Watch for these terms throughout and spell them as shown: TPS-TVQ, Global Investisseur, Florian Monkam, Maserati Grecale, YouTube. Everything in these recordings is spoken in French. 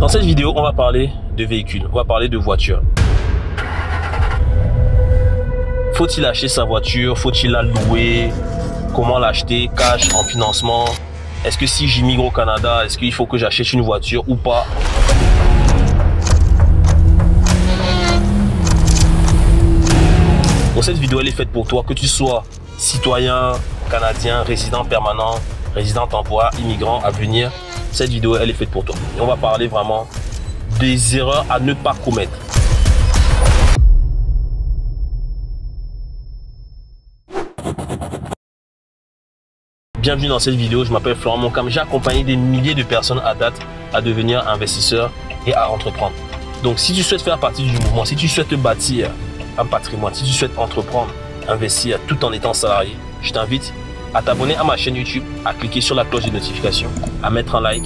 Dans cette vidéo, on va parler de véhicules, on va parler de voitures. Faut-il acheter sa voiture? Faut-il la louer? Comment l'acheter? Cash, en financement? Est-ce que si j'immigre au Canada, est-ce qu'il faut que j'achète une voiture ou pas? Bon, cette vidéo, elle est faite pour toi, que tu sois citoyen, canadien, résident permanent, résident temporaire, immigrant à venir. Cette vidéo, elle est faite pour toi. Et on va parler vraiment des erreurs à ne pas commettre. Bienvenue dans cette vidéo, je m'appelle Florian Monkam. J'ai accompagné des milliers de personnes à date à devenir investisseurs et à entreprendre. Donc si tu souhaites faire partie du mouvement, si tu souhaites bâtir un patrimoine, si tu souhaites entreprendre, investir tout en étant salarié, je t'invite à t'abonner à ma chaîne YouTube, à cliquer sur la cloche de notification, à mettre un like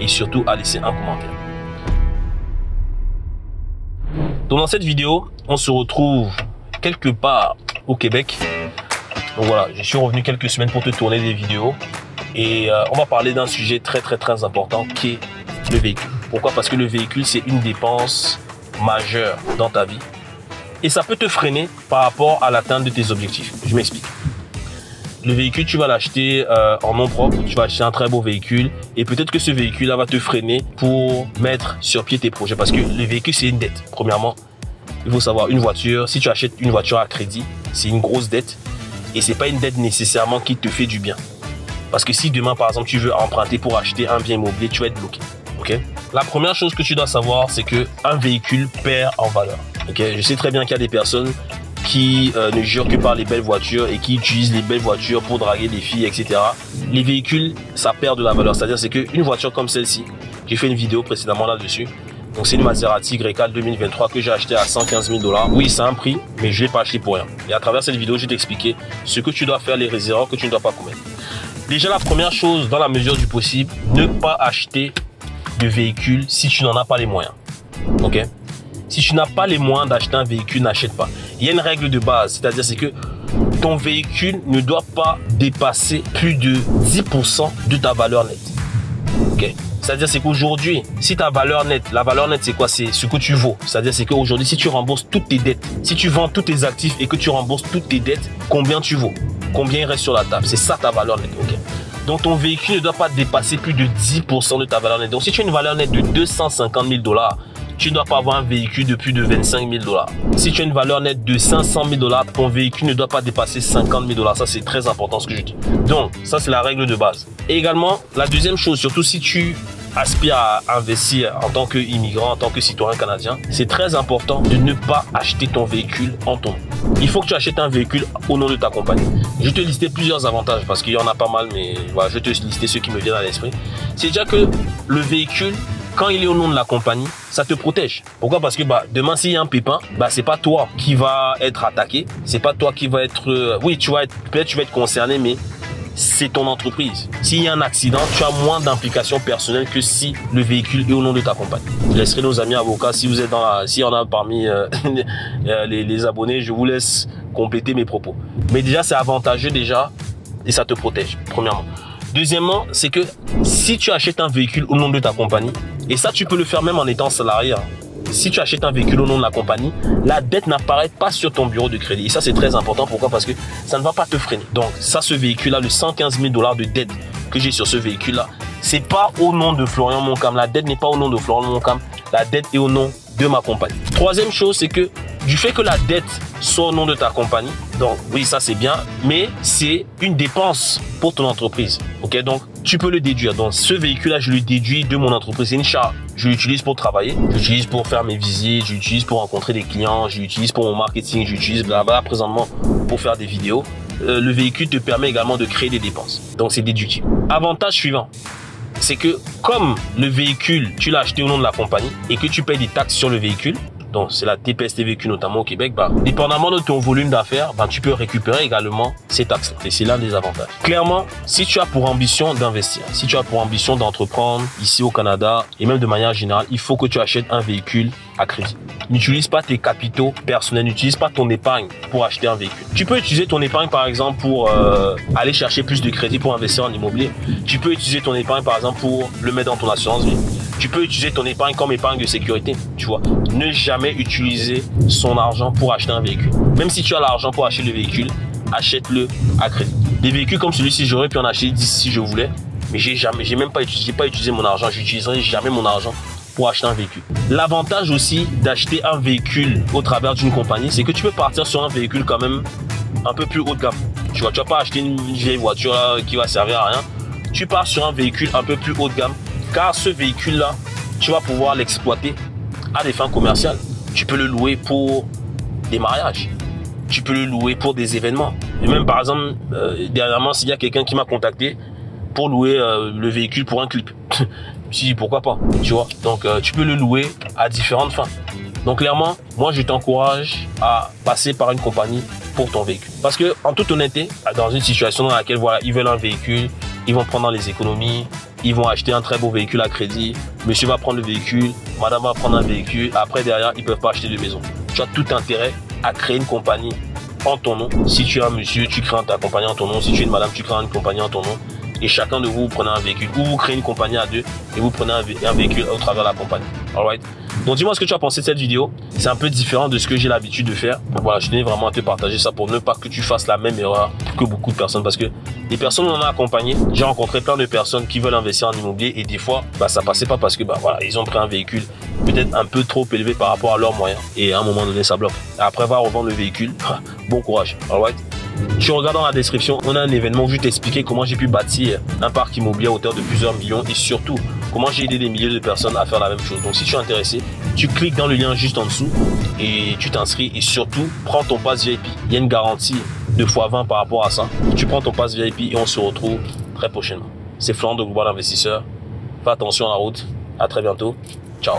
et surtout à laisser un commentaire. Donc dans cette vidéo, on se retrouve quelque part au Québec. Donc voilà, je suis revenu quelques semaines pour te tourner des vidéos et on va parler d'un sujet très important qui est le véhicule. Pourquoi? Parce que le véhicule, c'est une dépense majeure dans ta vie et ça peut te freiner par rapport à l'atteinte de tes objectifs. Je m'explique. Le véhicule, tu vas l'acheter en nom propre, tu vas acheter un très beau véhicule et peut-être que ce véhicule-là va te freiner pour mettre sur pied tes projets parce que le véhicule, c'est une dette. Premièrement, il faut savoir, une voiture, si tu achètes une voiture à crédit, c'est une grosse dette. Et c'est pas une dette nécessairement qui te fait du bien. Parce que si demain, par exemple, tu veux emprunter pour acheter un bien immobilier, tu vas être bloqué. Okay? La première chose que tu dois savoir, c'est qu'un véhicule perd en valeur. Okay? Je sais très bien qu'il y a des personnes qui ne jurent que par les belles voitures et qui utilisent les belles voitures pour draguer des filles, etc. Les véhicules, ça perd de la valeur. C'est-à-dire c'est qu'une voiture comme celle-ci, j'ai fait une vidéo précédemment là-dessus. Donc c'est une Maserati Grecale 2023 que j'ai acheté à 115 000 $. Oui, c'est un prix, mais je ne l'ai pas acheté pour rien. Et à travers cette vidéo, je vais t'expliquer ce que tu dois faire, les erreurs que tu ne dois pas commettre. Déjà, la première chose, dans la mesure du possible, ne pas acheter de véhicule si tu n'en as pas les moyens. Ok? Si tu n'as pas les moyens d'acheter un véhicule, n'achète pas. Il y a une règle de base, c'est-à-dire c'est que ton véhicule ne doit pas dépasser plus de 10% de ta valeur nette. Ok? C'est-à-dire c'est qu'aujourd'hui, si ta valeur nette, la valeur nette c'est quoi? C'est ce que tu vaux. C'est-à-dire c'est qu'aujourd'hui, si tu rembourses toutes tes dettes, si tu vends tous tes actifs et que tu rembourses toutes tes dettes, combien tu vaux? Combien il reste sur la table? C'est ça ta valeur nette. Okay? Donc ton véhicule ne doit pas dépasser plus de 10% de ta valeur nette. Donc si tu as une valeur nette de 250 000 $, tu ne dois pas avoir un véhicule de plus de 25 000 $. Si tu as une valeur nette de 500 000 $, ton véhicule ne doit pas dépasser 50 000 $. Ça, c'est très important ce que je dis. Donc, ça, c'est la règle de base. Et également, la deuxième chose, surtout si tu aspires à investir en tant qu'immigrant, en tant que citoyen canadien, c'est très important de ne pas acheter ton véhicule en ton nom. Il faut que tu achètes un véhicule au nom de ta compagnie. Je vais te lister plusieurs avantages parce qu'il y en a pas mal, mais voilà, je vais te lister ceux qui me viennent à l'esprit. C'est déjà que le véhicule, quand il est au nom de la compagnie, ça te protège. Pourquoi? Parce que demain, s'il y a un pépin, c'est pas toi qui va être attaqué. C'est pas toi qui va être... oui, peut-être tu vas être concerné, mais c'est ton entreprise. S'il y a un accident, tu as moins d'implications personnelles que si le véhicule est au nom de ta compagnie. Je laisserai nos amis avocats, si vous êtes dans la... si on a parmi les abonnés, je vous laisse compléter mes propos. Mais déjà, c'est avantageux déjà et ça te protège, premièrement. Deuxièmement, c'est que si tu achètes un véhicule au nom de ta compagnie, et ça, tu peux le faire même en étant salarié. Si tu achètes un véhicule au nom de la compagnie, la dette n'apparaît pas sur ton bureau de crédit. Et ça, c'est très important. Pourquoi? Parce que ça ne va pas te freiner. Donc, ça, ce véhicule-là, le 115 000 $ de dette que j'ai sur ce véhicule-là, c'est pas au nom de Florian Monkam. La dette n'est pas au nom de Florian Monkam. La dette est au nom de ma compagnie. Troisième chose, c'est que du fait que la dette soit au nom de ta compagnie, donc oui, ça c'est bien, mais c'est une dépense pour ton entreprise. Ok, donc tu peux le déduire. Donc ce véhicule-là, je le déduis de mon entreprise. C'est une charge. Je l'utilise pour travailler, je l'utilise pour faire mes visites, je l'utilise pour rencontrer des clients, je l'utilise pour mon marketing, je l'utilise blabla présentement pour faire des vidéos. Le véhicule te permet également de créer des dépenses. Donc c'est déductible. Avantage suivant, c'est que comme le véhicule, tu l'as acheté au nom de la compagnie et que tu payes des taxes sur le véhicule, donc c'est la TPS-TVQ notamment au Québec, dépendamment de ton volume d'affaires, tu peux récupérer également ces taxes. Et c'est l'un des avantages. Clairement, si tu as pour ambition d'investir, si tu as pour ambition d'entreprendre ici au Canada et même de manière générale, il faut que tu achètes un véhicule à crédit. N'utilise pas tes capitaux personnels, n'utilise pas ton épargne pour acheter un véhicule. Tu peux utiliser ton épargne par exemple pour aller chercher plus de crédit pour investir en immobilier. Tu peux utiliser ton épargne par exemple pour le mettre dans ton assurance vie. tu peux utiliser ton épargne comme épargne de sécurité, tu vois. Ne jamais utiliser son argent pour acheter un véhicule. Même si tu as l'argent pour acheter le véhicule, achète-le à crédit. Des véhicules comme celui-ci, j'aurais pu en acheter 10 si je voulais, mais j'ai même pas utilisé mon argent. J'utiliserai jamais mon argent pour acheter un véhicule. L'avantage aussi d'acheter un véhicule au travers d'une compagnie, c'est que tu peux partir sur un véhicule quand même un peu plus haut de gamme. Tu vois, tu vas pas acheter une vieille voiture là, qui va servir à rien. Tu pars sur un véhicule un peu plus haut de gamme, car ce véhicule là, tu vas pouvoir l'exploiter à des fins commerciales. Tu peux le louer pour des mariages, tu peux le louer pour des événements. Et même par exemple, dernièrement, s'il y a quelqu'un qui m'a contacté pour louer le véhicule pour un clip. Je me suis dit pourquoi pas, tu vois. Donc tu peux le louer à différentes fins. Donc clairement, moi je t'encourage à passer par une compagnie pour ton véhicule. Parce que en toute honnêteté, dans une situation dans laquelle voilà, ils veulent un véhicule, ils vont prendre dans les économies, ils vont acheter un très beau véhicule à crédit, monsieur va prendre le véhicule, madame va prendre un véhicule, après derrière, ils ne peuvent pas acheter de maison. Tu as tout intérêt à créer une compagnie en ton nom. Si tu es un monsieur, tu crées ta compagnie en ton nom. Si tu es une madame, tu crées une compagnie en ton nom. Et chacun de vous, vous prenez un véhicule. Ou vous créez une compagnie à deux et vous prenez un véhicule au travers de la compagnie. All right? Donc dis-moi ce que tu as pensé de cette vidéo. C'est un peu différent de ce que j'ai l'habitude de faire. Voilà, je tenais vraiment à te partager ça pour ne pas que tu fasses la même erreur que beaucoup de personnes. Parce que les personnes qu'on a accompagnées, j'ai rencontré plein de personnes qui veulent investir en immobilier et des fois, bah, ça passait pas parce que bah, voilà, ils ont pris un véhicule peut-être un peu trop élevé par rapport à leurs moyens. Et à un moment donné, ça bloque. Après avoir revendre le véhicule, bon courage. All right? Tu regardes dans la description, on a un événement où je vais t'expliquer comment j'ai pu bâtir un parc immobilier à hauteur de plusieurs millions et surtout comment j'ai aidé des milliers de personnes à faire la même chose. Donc si tu es intéressé, tu cliques dans le lien juste en dessous et tu t'inscris et surtout prends ton pass VIP. Il y a une garantie de x20 par rapport à ça. Tu prends ton pass VIP et on se retrouve très prochainement. C'est Florian de Global Investisseur. Fais attention à la route. À très bientôt. Ciao.